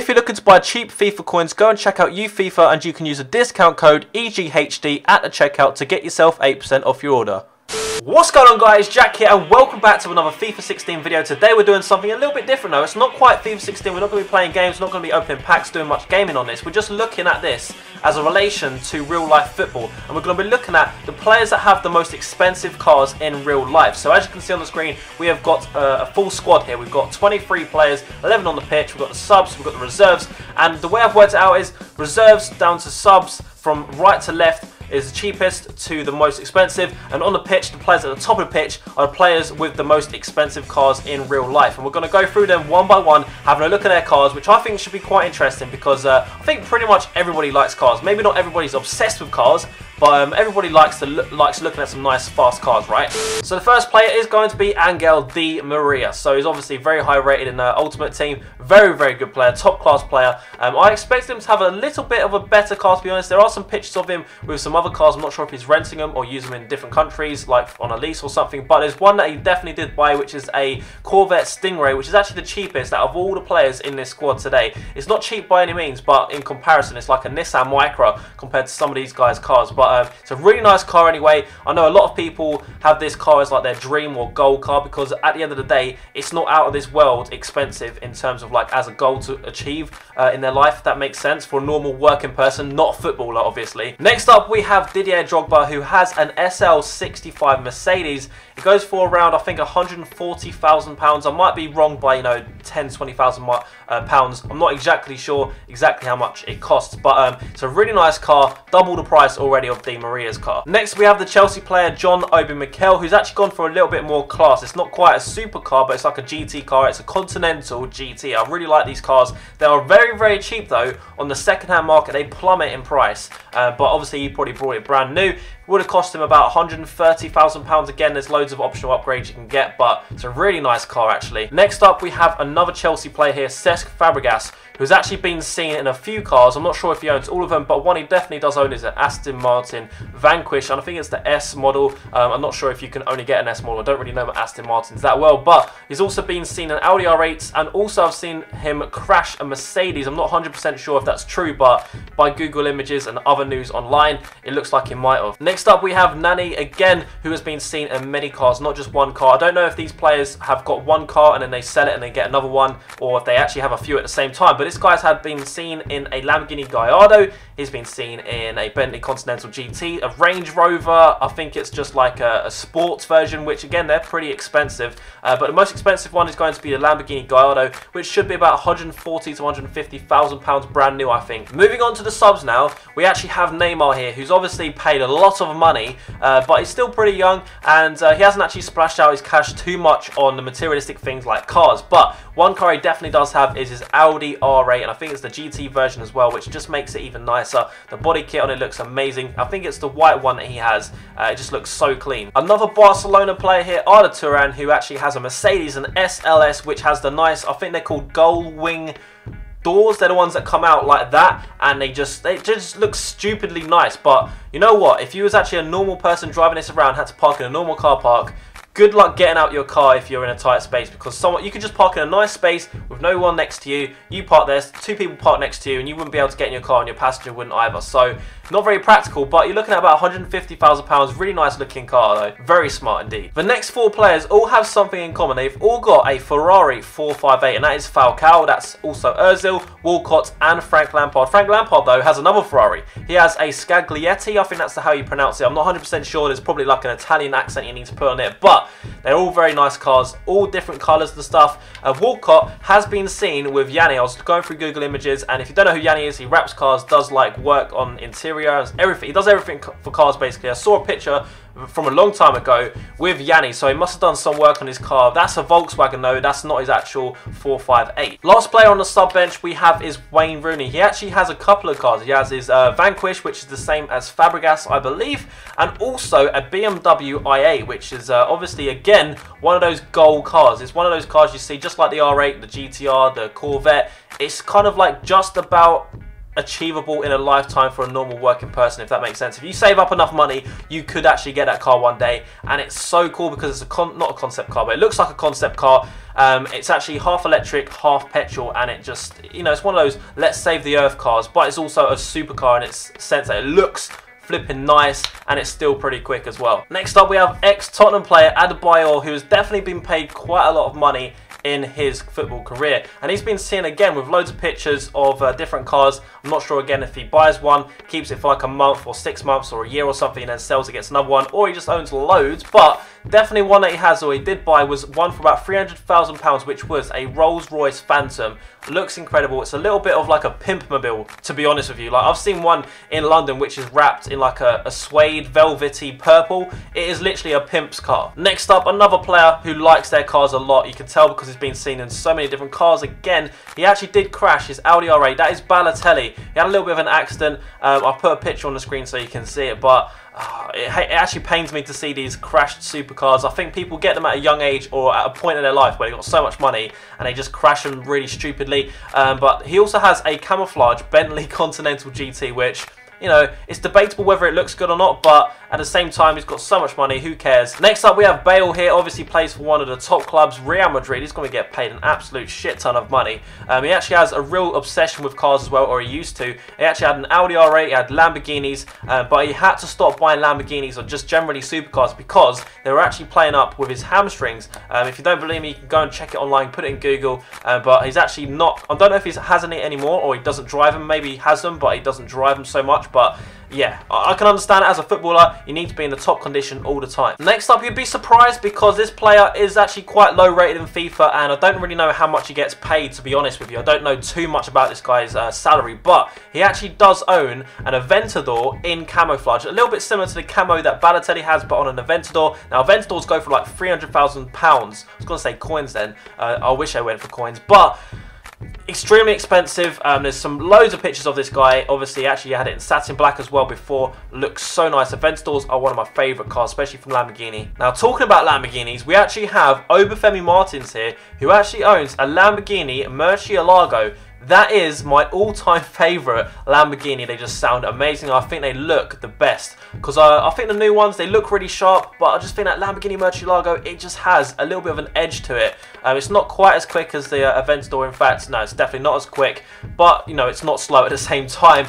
If you're looking to buy cheap FIFA coins, go and check out YouFIFA and you can use a discount code EGHD at the checkout to get yourself 8% off your order. What's going on, guys? Jack here and welcome back to another FIFA 16 video. Today we're doing something a little bit different though. It's not quite FIFA 16, we're not going to be playing games, not going to be opening packs, doing much gaming on this. We're just looking at this as a relation to real life football. And we're going to be looking at the players that have the most expensive cars in real life. So as you can see on the screen, we have got a full squad here. We've got 23 players, 11 on the pitch, we've got the subs, we've got the reserves. And the way I've worked it out is reserves down to subs from right to left is the cheapest to the most expensive, and on the pitch, the players at the top of the pitch are the players with the most expensive cars in real life. And we're going to go through them one by one, having a look at their cars, which I think should be quite interesting because I think pretty much everybody likes cars. Maybe not everybody's obsessed with cars, but everybody likes looking at some nice fast cars, right? So the first player is going to be Angel Di Maria. So he's obviously very high rated in the Ultimate Team. Very, very good player, top class player. I expect him to have a little bit of a better car, to be honest. There are some pictures of him with some other cars. I'm not sure if he's renting them or using them in different countries, like on a lease or something. But there's one that he definitely did buy, which is a Corvette Stingray, which is actually the cheapest out of all the players in this squad today. It's not cheap by any means, but in comparison, it's like a Nissan Micra compared to some of these guys' cars. But it's a really nice car anyway. I know a lot of people have this car as like their dream or goal car because at the end of the day, it's not out of this world expensive in terms of like as a goal to achieve in their life, if that makes sense, for a normal working person, not a footballer obviously. Next up we have Didier Drogba, who has an SL65 Mercedes. It goes for around, I think, £140,000. I might be wrong by, you know, 10-20,000 pounds. I'm not exactly sure exactly how much it costs, but it's a really nice car, double the price already of Di Maria's car. Next we have the Chelsea player John Obi Mikel, who's actually gone for a little bit more class. It's not quite a supercar, but it's like a GT car. It's a Continental GT. I really like these cars. They are very, very cheap though. On the second-hand market, they plummet in price. But obviously, he probably brought it brand new. Would have cost him about £130,000. Again, there's loads of optional upgrades you can get, but it's a really nice car actually. Next up, we have another Chelsea player here, Cesc Fabregas, who's actually been seen in a few cars. I'm not sure if he owns all of them, but one he definitely does own is an Aston Martin Vanquish, and I think it's the S model. I'm not sure if you can only get an S model. I don't really know about Aston Martins that well, but he's also been seen in Audi R8s, and also I've seen him crash a Mercedes. I'm not 100% sure if that's true, but by Google images and other news online, it looks like he might have. Next up, we have Nani again, who has been seen in many cars, not just one car. I don't know if these players have got one car and then they sell it and they get another one, or if they actually have a few at the same time, but this guy's had been seen in a Lamborghini Gallardo, he's been seen in a Bentley Continental GT, a Range Rover, I think it's just like a sports version, which again, they're pretty expensive, but the most expensive one is going to be the Lamborghini Gallardo, which should be about £140,000 to £150,000 brand new, I think. Moving on to the subs now, we actually have Neymar here, who's obviously paid a lot of money, but he's still pretty young, and he hasn't actually splashed out his cash too much on the materialistic things like cars, but one car he definitely does have is his Audi R8, and I think it's the GT version as well, which just makes it even nicer. The body kit on it looks amazing. I think it's the white one that he has. It just looks so clean. Another Barcelona player here, Arda Turan, who actually has a Mercedes, an SLS, which has the nice, I think they're called gold wing doors. They're the ones that come out like that, and they just look stupidly nice. But you know what? If you was actually a normal person driving this around, had to park in a normal car park, good luck getting out your car if you're in a tight space, because someone, you can just park in a nice space with no one next to you. You park there, two people park next to you, and you wouldn't be able to get in your car, and your passenger wouldn't either. So not very practical, but you're looking at about £150,000. Really nice looking car though. Very smart indeed. The next four players all have something in common. They've all got a Ferrari 458, and that is Falcao. That's also Ozil, Walcott, and Frank Lampard. Frank Lampard though has another Ferrari. He has a Scaglietti. I think that's how you pronounce it. I'm not 100% sure. There's probably like an Italian accent you need to put on it, but they're all very nice cars, all different colours and stuff. Walcott has been seen with Yanni. I was going through Google images, and if you don't know who Yanni is, he wraps cars, does like work on interiors, everything. He does everything for cars basically. I saw a picture from a long time ago with Yanni, so he must have done some work on his car. That's a Volkswagen though, that's not his actual 458. Last player on the sub bench we have is Wayne Rooney. He actually has a couple of cars. He has his Vanquish, which is the same as Fabregas, I believe, and also a BMW i8, which is obviously again one of those gold cars. It's one of those cars you see just like the R8, the GTR, the Corvette. It's kind of like just about achievable in a lifetime for a normal working person, if that makes sense. If you save up enough money, you could actually get that car one day, and it's so cool because it's a not a concept car, but it looks like a concept car. It's actually half electric, half petrol, and it just, you know, it's one of those let's save the earth cars, but it's also a supercar in its sense that it looks flipping nice, and it's still pretty quick as well. Next up, we have ex-Tottenham player Adebayor, who has definitely been paid quite a lot of money in his football career, and he's been seen again with loads of pictures of different cars. I'm not sure again if he buys one, keeps it for like a month or 6 months or a year or something, and then sells it, gets another one, or he just owns loads. But definitely one that he has, or he did buy, was one for about £300,000, which was a Rolls-Royce Phantom. Looks incredible. It's a little bit of like a pimp mobile, to be honest with you. Like, I've seen one in London which is wrapped in like a suede velvety purple. It is literally a pimp's car. Next up, another player who likes their cars a lot. You can tell because he's been seen in so many different cars. Again, he actually did crash his Audi R8. That is Balotelli. He had a little bit of an accident. I'll put a picture on the screen so you can see it, but it actually pains me to see these crashed supercars. I think people get them at a young age or at a point in their life where they've got so much money and they just crash them really stupidly. But he also has a camouflage Bentley Continental GT, which, you know, it's debatable whether it looks good or not, but at the same time, he's got so much money, who cares? Next up, we have Bale here, obviously plays for one of the top clubs, Real Madrid. He's going to get paid an absolute shit ton of money. He actually has a real obsession with cars as well, or he used to. He actually had an Audi R8, he had Lamborghinis, but he had to stop buying Lamborghinis or just generally supercars because they were actually playing up with his hamstrings. If you don't believe me, you can go and check it online, put it in Google, but he's actually not, I don't know if he has any anymore or he doesn't drive them. Maybe he has them, but he doesn't drive them so much. But yeah, I can understand it. As a footballer, you need to be in the top condition all the time. Next up, you'd be surprised because this player is actually quite low rated in FIFA, and I don't really know how much he gets paid, to be honest with you. I don't know too much about this guy's salary, but he actually does own an Aventador in camouflage, a little bit similar to the camo that Balotelli has, but on an Aventador. Now, Aventadors go for like £300,000. I was going to say coins then. I wish I went for coins, but extremely expensive. There's some loads of pictures of this guy. Obviously, actually had it in satin black as well before. Looks so nice. Aventadors are one of my favourite cars, especially from Lamborghini. Now, talking about Lamborghinis, we actually have Obafemi Martins here, who actually owns a Lamborghini Murcielago. That is my all-time favourite Lamborghini. They just sound amazing. I think they look the best because I think the new ones, they look really sharp, but I just think that Lamborghini Murcielago, it just has a little bit of an edge to it. It's not quite as quick as the Aventador. In fact, no, it's definitely not as quick, but you know, it's not slow at the same time.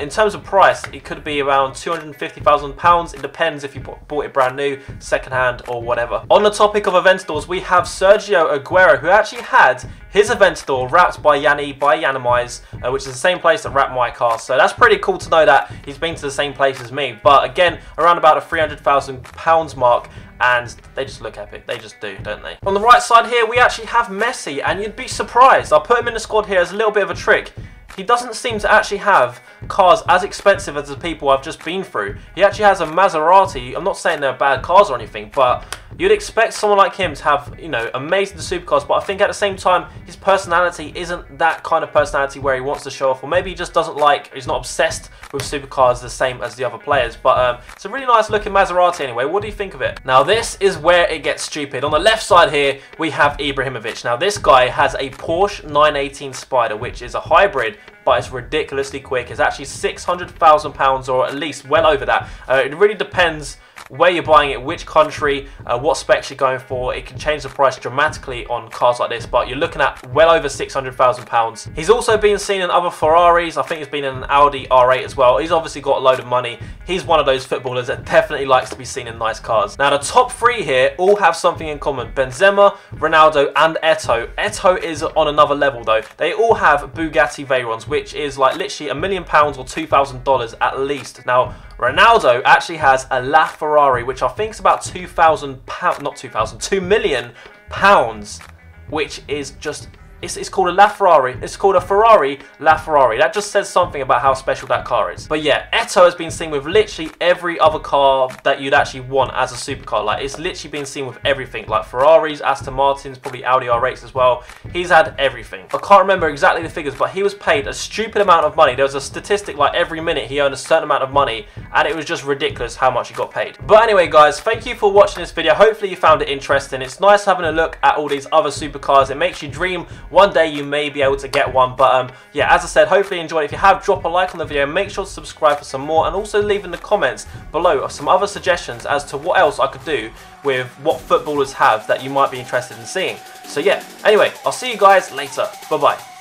In terms of price, it could be around £250,000. It depends if you bought it brand new, secondhand, or whatever. On the topic of Aventadors, we have Sergio Aguero, who actually had his Aventador wrapped by Yanni, by Yanamize, which is the same place that wrapped my car. So that's pretty cool to know that he's been to the same place as me. But again, around about the £300,000 mark, and they just look epic. They just do, don't they? On the right side here, we actually have Messi, and you'd be surprised. I put him in the squad here as a little bit of a trick. He doesn't seem to actually have cars as expensive as the people I've just been through. He actually has a Maserati. I'm not saying they're bad cars or anything, but you'd expect someone like him to have, you know, amazing supercars, but I think at the same time, his personality isn't that kind of personality where he wants to show off, or maybe he just doesn't like, he's not obsessed with supercars the same as the other players, but it's a really nice looking Maserati anyway. What do you think of it? Now, this is where it gets stupid. On the left side here, we have Ibrahimovic. Now, this guy has a Porsche 918 Spider, which is a hybrid, but it's ridiculously quick. It's actually £600,000, or at least well over that. It really depends where you're buying it, which country, what specs you're going for. It can change the price dramatically on cars like this, but you're looking at well over £600,000. He's also been seen in other Ferraris. I think he's been in an Audi R8 as well. He's obviously got a load of money. He's one of those footballers that definitely likes to be seen in nice cars. Now, the top three here all have something in common: Benzema, Ronaldo, and Eto. Eto is on another level though. They all have Bugatti Veyrons, which is like literally £1 million or $2,000 at least. Now, Ronaldo actually has a LaFerrari, which I think is about £2 million, which is just, it's called a LaFerrari. It's called a Ferrari LaFerrari. That just says something about how special that car is. But yeah, Eto has been seen with literally every other car that you'd actually want as a supercar. Like, it's literally been seen with everything, like Ferraris, Aston Martins, probably Audi R8s as well. He's had everything. I can't remember exactly the figures, but he was paid a stupid amount of money. There was a statistic like every minute he earned a certain amount of money, and it was just ridiculous how much he got paid. But anyway, guys, thank you for watching this video. Hopefully you found it interesting. It's nice having a look at all these other supercars. It makes you dream One day you may be able to get one, but yeah, as I said, hopefully you enjoyed it. If you have, drop a like on the video, make sure to subscribe for some more, and also leave in the comments below some other suggestions as to what else I could do with what footballers have that you might be interested in seeing. So yeah, anyway, I'll see you guys later. Bye bye.